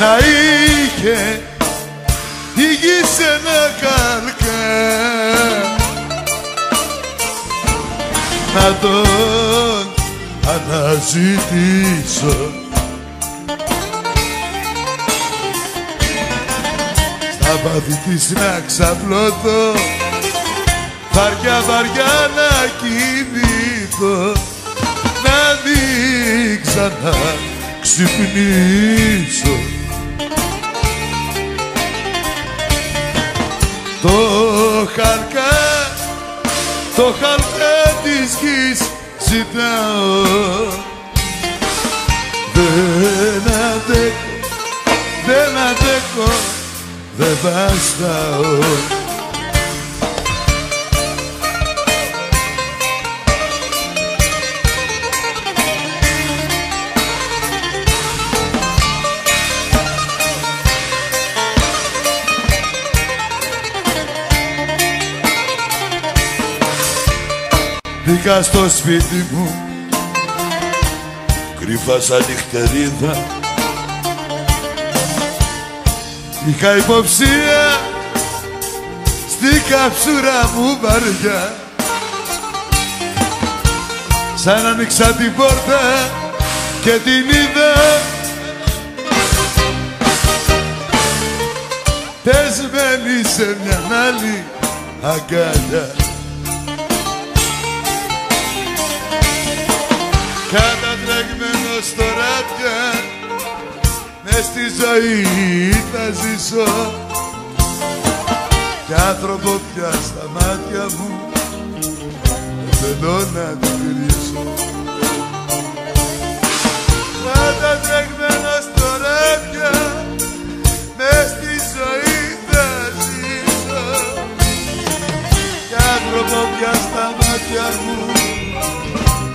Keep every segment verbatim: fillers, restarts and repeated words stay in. να είχε η γη σ' ένα καρκά, να τον αναζητήσω στα βάθη της να ξαπλώθω, βαριά βαριά να κοιμηθώ, να δει ξανά ξυπνήσω το χαρκά, το χαρκά της γης ζητάω, δεν αντέχω, δεν αντέχω, δεν βαστάω. Μπήκα στο σπίτι μου κρύφα σαν νυχτερίδα, είχα υποψία στην καψούρα μου βαριά, σαν άνοιξα την πόρτα και την είδα, πεσμένη σε μια άλλη αγκαλιά. Κατατραγμένος τώρα πια, μες στη ζωή θα ζήσω, κι άνθρωπο πια στα μάτια μου θέλω να την γυρίσω. Κατατραγμένος τώρα πια, μες στη ζωή θα ζήσω, κι άνθρωπο πια στα μάτια μου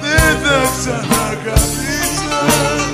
δεν θα ξανακαθίσω.